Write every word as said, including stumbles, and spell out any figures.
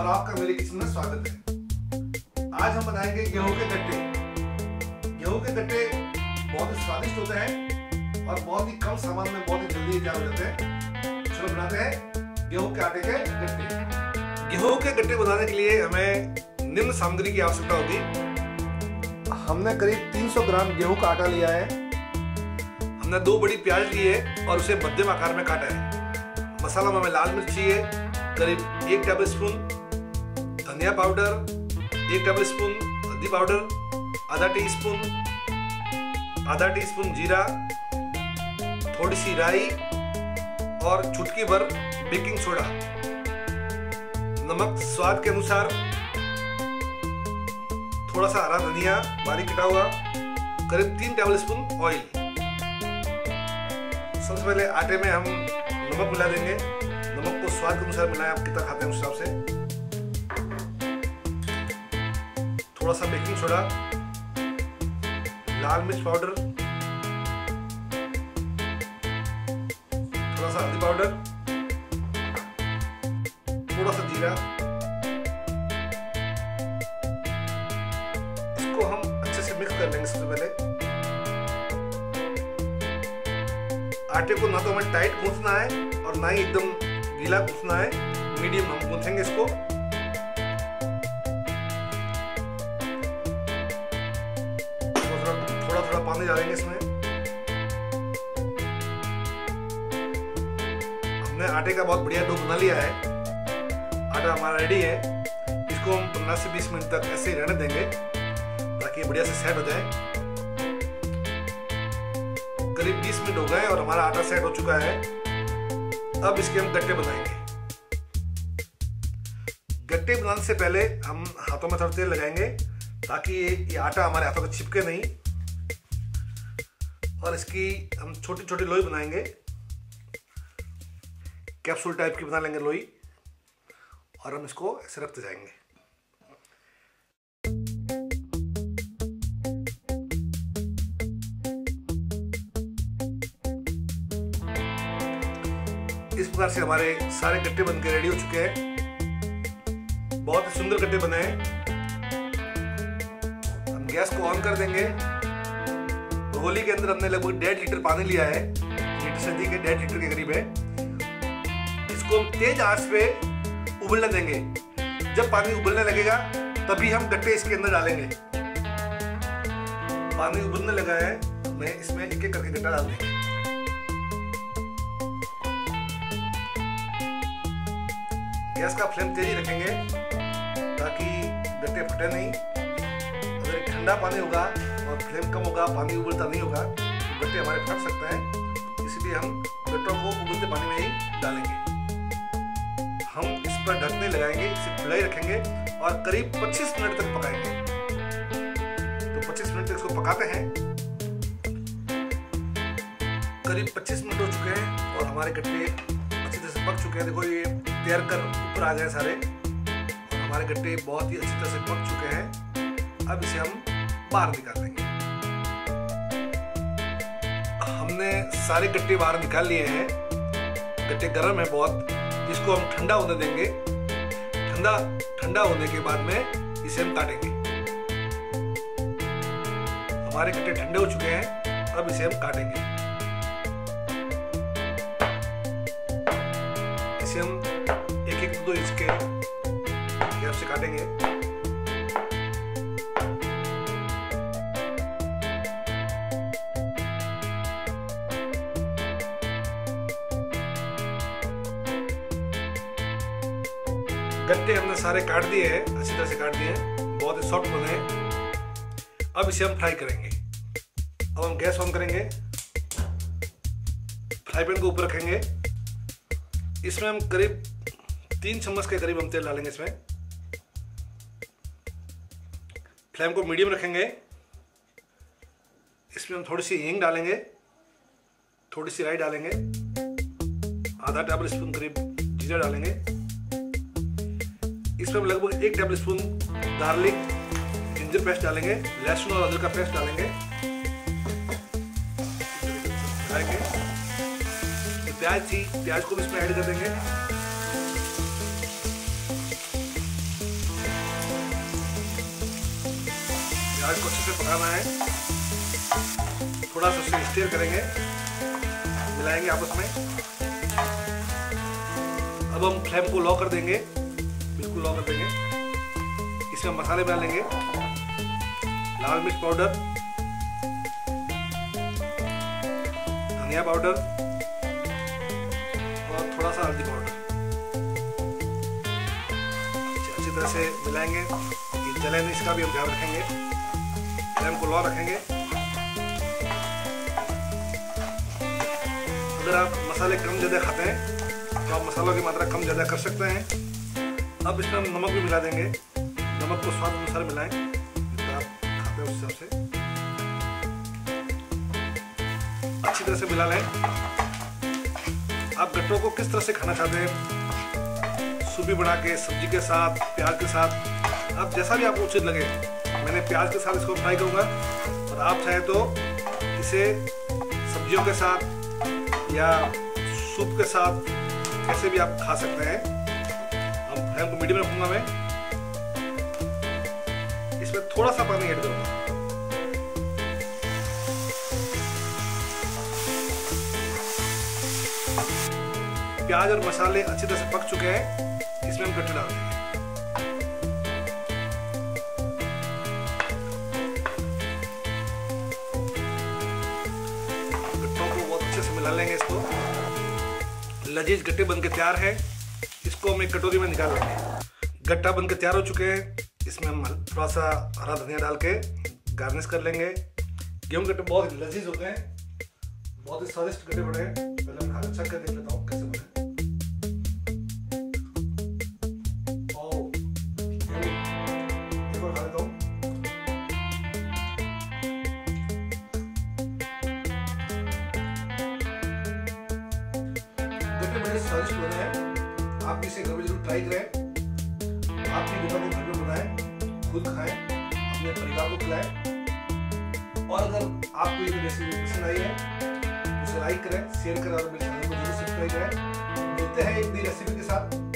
और आपका मेरे किचन में स्वागत है। आज हम बनाएंगे गेहूं के गट्टे। गेहूं के गट्टे बहुत ही स्वादिष्ट होते हैं और बहुत ही कम सामान में बहुत ही जल्दी तैयार हो जाते हैं। चलो बनाते हैं गेहूं के आटे के गट्टे। गेहूं के गट्टे बनाने के लिए हमें निम्न सामग्री की आवश्यकता होगी। हमने करीब तीन सौ ग्राम गेहूं का आटा लिया है। हमने दो बड़ी प्याज ली है और उसे मध्यम आकार में काटा है। मसाला में हमें लाल मिर्च चाहिए करीब एक टेबलस्पून, धनिया पाउडर एक टेबलस्पून, हल्दी पाउडर आधा टीस्पून, आधा टीस्पून जीरा, थोड़ी सी राई और चुटकी भर बेकिंग सोडा, नमक स्वाद के अनुसार, थोड़ा सा हरा धनिया बारीक कटा हुआ, करीब तीन टेबलस्पून ऑयल। सबसे पहले आटे में हम नमक मिला देंगे। नमक को स्वाद के अनुसार मिलाएं, आप कितना खाते हैं उस हिसाब से। थोड़ा सा बेकिंग सोडा, लाल मिर्च पाउडर, थोड़ा सा हल्दी पाउडर, थोड़ा सा जीरा। इसको हम अच्छे से मिक्स कर लेंगे। सबसे पहले आटे को ना तो हमें टाइट गूंथना है और ना ही एकदम गीला गूंथना है, मीडियम हम गूंथेंगे इसको। थोड़ा थोड़ा पानी डालेंगे इसमें। हमने आटे का बहुत बढ़िया डो बना लिया है। आटा हमारा रेडी है। इसको हम पंद्रह से बीस मिनट तक ऐसे ही रहने देंगे ताकि बढ़िया से सेट हो जाए। करीब बीस मिनट हो गए और हमारा आटा सेट हो चुका है। अब इसके हम गट्टे बनाएंगे। गट्टे बनाने से पहले हम हाथों में थोड़ा तेल लगाएंगे ताकि ये आटा हमारे हाथों को चिपके नहीं, और इसकी हम छोटी छोटी लोई बनाएंगे। कैप्सूल टाइप की बना लेंगे लोई और हम इसको ऐसे रखते जाएंगे। इस प्रकार से हमारे सारे गट्टे बनकर रेडी हो चुके हैं। बहुत ही सुंदर गट्टे बने हैं। हम गैस को ऑन कर देंगे। भगोली के अंदर हमने लगभग डेढ़ लीटर पानी लिया है, लीटर से अधिक है, डेढ़ लीटर के करीब है। इसको हम तेज आंच पे उबलने देंगे। जब पानी उबलने लगेगा तभी हम गट्टे इसके अंदर डालेंगे। पानी उबलने लगा है, मैं इसमें एक एक करके गट्टा डाल देंगे। गैस का फ्लेम तेज ही रखेंगे ताकि गट्टे फटे नहीं। अगर ठंडा पानी होगा और फ्लेम कम होगा, पानी उबलता नहीं होगा तो गट्टे हमारे फट सकते हैं। इसलिए हम गट्टों को उबलते पानी में ही डालेंगे। हम इस पर ढकने लगाएंगे, इसे खुला ही रखेंगे और करीब पच्चीस मिनट तक पकाएंगे। तो पच्चीस मिनट तक इसको पकाते हैं। करीब पच्चीस मिनट हो चुके हैं और हमारे गट्टे अच्छी तरह से पक चुके हैं। देखो ये तैर कर ऊपर आ गए सारे और हमारे गट्टे बहुत ही अच्छी तरह से पक चुके हैं। अब इसे हम बाहर निकाल लेंगे। हमने सारे गट्टे बाहर निकाल लिए हैं। गट्टे गर्म है बहुत। इसको हम ठंडा होने देंगे। ठंडा ठंडा होने के बाद में इसे हम काटेंगे। हमारे गट्टे ठंडे हो चुके हैं, अब इसे हम काटेंगे। इसे हम एक एक दो इसके गैप से काटेंगे। गट्टे हमने सारे काट दिए हैं, अच्छी तरह से काट दिए हैं, बहुत ही सॉफ्ट बने हैं। अब इसे हम फ्राई करेंगे। अब हम गैस ऑन करेंगे, फ्राई पैन को ऊपर रखेंगे। इसमें हम करीब तीन चम्मच के करीब हम तेल डालेंगे। इसमें फ्लेम को मीडियम रखेंगे। इसमें हम थोड़ी सी हींग डालेंगे, थोड़ी सी राई डालेंगे, आधा टेबलस्पून करीब जीरा डालेंगे। इसमें हम लगभग एक टेबलस्पून गार्लिक जिंजर पेस्ट डालेंगे, लहसुन और अदरक का पेस्ट डालेंगे। प्याज थी, प्याज को भी इसमें ऐड कर देंगे। आग को अच्छे से पकाना है। थोड़ा सा उसे स्टीर करेंगे, मिलाएंगे आपस में। अब हम फ्लेम को लो कर देंगे, बिल्कुल लो कर देंगे। इसमें मसाले डालेंगे, लाल मिर्च पाउडर, धनिया पाउडर और थोड़ा सा हल्दी पाउडर। अच्छी तरह से मिलाएंगे, जले नहीं इसका भी हम ध्यान रखेंगे। फ्लेम को लो रखेंगे। अगर आप मसाले कम ज़्यादा खाते हैं तो आप मसालों की मात्रा कम ज़्यादा कर सकते हैं। अब इसमें हम नमक भी मिला देंगे। नमक को स्वाद अनुसार मिलाएं, जितना आप खाते हैं उस हिसाब से अच्छी तरह से मिला लें। आप गट्टों को किस तरह से खाना चाहते हैं, सूपी बना के, सब्जी के साथ, प्याज के साथ, आप जैसा भी आपको उचित लगे। मैंने प्याज के साथ इसको फ्राई करूँगा और आप चाहे तो इसे सब्जियों के साथ या सूप के साथ कैसे भी आप खा सकते हैं। अब फ्लेम को मीडियम रखूँगा मैं। इसमें थोड़ा सा पानी ऐड करूँगा। प्याज और मसाले अच्छी तरह से पक चुके हैं। इसमें हम गट्टे डाल देंगे। मिला लेंगे इसको। लजीज गट्टे बनके तैयार है। इसको हम एक कटोरी में निकाल लेंगे। गट्टा बनके तैयार हो चुके हैं। इसमें हम थोड़ा सा हरा धनिया डाल के गार्निश कर लेंगे। गेहूं गट्टे बहुत लजीज होते हैं, बहुत ही स्वादिष्ट गट्टे बने हैं। पहले मैं हाथ चेक कर देख लेता हूँ कैसे बने। स्वादिष्ट बने हैं। आप इसे घर में जरूर ट्राई करें। आपकी दुकान को घर में बनाएं, खुद खाएं, अपने परिवार को खिलाएं। और अगर आपको ये रेसिपी पसंद आई है उसे लाइक करें, शेयर करें और मेरे चैनल को जरूर सब्सक्राइब करें। मिलते हैं एक नई रेसिपी के साथ।